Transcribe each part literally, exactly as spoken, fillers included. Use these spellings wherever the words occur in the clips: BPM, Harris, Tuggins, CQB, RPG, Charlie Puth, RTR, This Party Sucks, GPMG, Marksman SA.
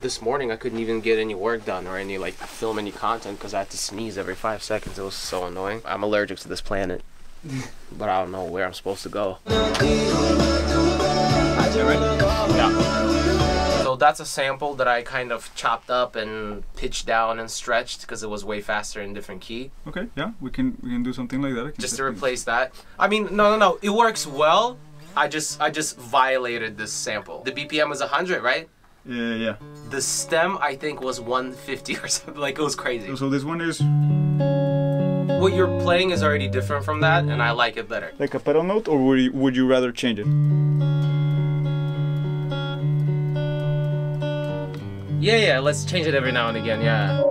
this morning I couldn't even get any work done or any like film any content because I had to sneeze every five seconds. It was so annoying. I'm allergic to this planet, but I don't know where I'm supposed to go. That's it, right? Yeah. So that's a sample that I kind of chopped up and pitched down and stretched because it was way faster in different key. Okay, yeah, we can we can do something like that. Just to replace that. I mean, no, no, no, it works well. I just I just violated this sample. The B P M was one hundred, right? Yeah, yeah. The stem I think was one fifty or something. Like, it was crazy. So this one is. What you're playing is already different from that, and I like it better. Like a pedal note, or would you, would you rather change it? Yeah, yeah. Let's change it every now and again. Yeah.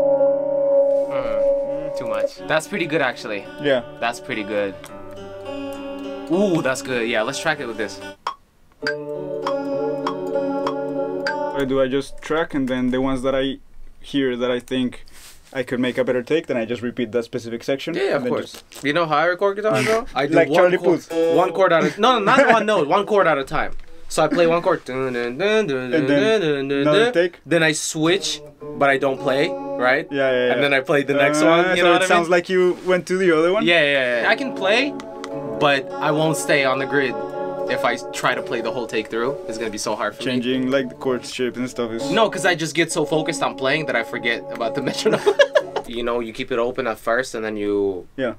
Mm, too much. That's pretty good, actually. Yeah. That's pretty good. Ooh, that's good. Yeah. Let's track it with this. Do I just track, and then the ones that I hear that I think I could make a better take, then I just repeat that specific section? Yeah, yeah, of course. Just... You know how I record guitar, bro? I do like one Charlie Puth. One chord at a no, no, not one note. One chord at a time. So I play one chord. Dun, dun, dun, dun, and then dun, dun, dun, take. Then I switch, but I don't play, right? Yeah, yeah, yeah. And then I play the next uh, one. You so know it what sounds I mean? Like you went to the other one? Yeah, yeah, yeah. I can play, but I won't stay on the grid. If I try to play the whole take through, it's gonna be so hard for Changing, me. Changing like the chord shape and stuff is... No, because I just get so focused on playing that I forget about the metronome. You know, you keep it open at first and then you... Yeah.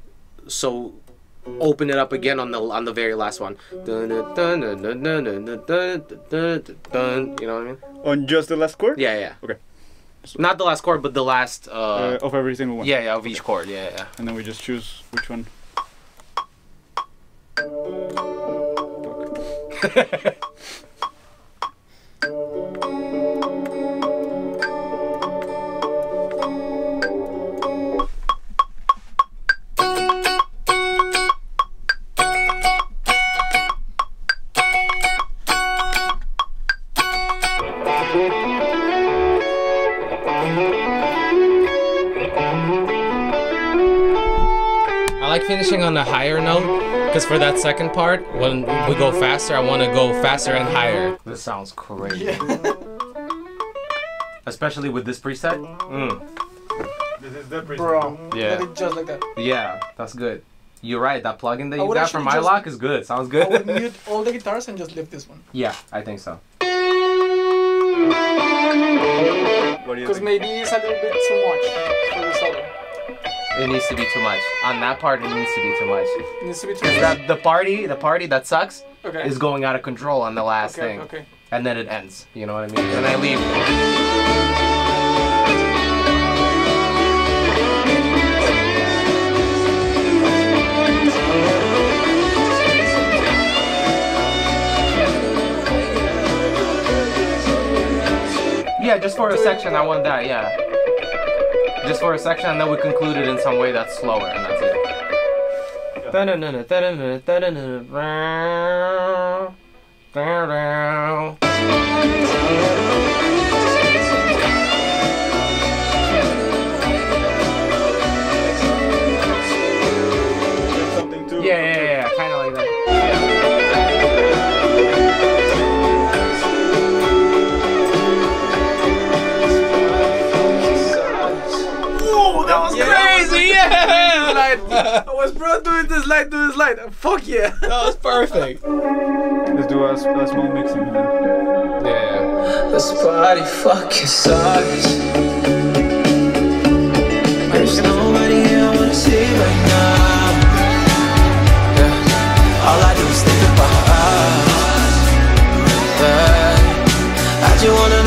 So open it up again on the on the very last one. You know what I mean? On just the last chord? Yeah, yeah. Okay. So not the last chord, but the last... Uh, uh, of every single one? Yeah, yeah, of okay. each chord, yeah, yeah. And then we just choose which one. I like finishing on a higher note. Because for that second part, when we go faster, I want to go faster and higher. This sounds crazy. Yeah. Especially with this preset. Mm. This is the preset. Bro, yeah. Just like that. Yeah, that's good. You're right, that plugin that you got from my lock is good. Sounds good. I would mute all the guitars and just leave this one. Yeah, I think so. Because maybe it's a little bit too much for this album. It needs to be too much. On that part, it needs to be too much. It needs to be too much. That the party, the party that sucks, okay. is going out of control on the last okay, thing, okay. and then it ends. You know what I mean? And I leave. Yeah, just for a section, I want that. Yeah. Just for a section, and then we conclude it in some way that's slower, and that's it. Something too. Yeah, yeah, yeah, kind of like that. Yeah. I was bro doing this light, doing this light. Fuck yeah. That was perfect. Let's do a, a small mixing then. Yeah. This party fucking sucks. There's nobody I wanna see right now. Yeah. All I do is think about us. Yeah. I just wanna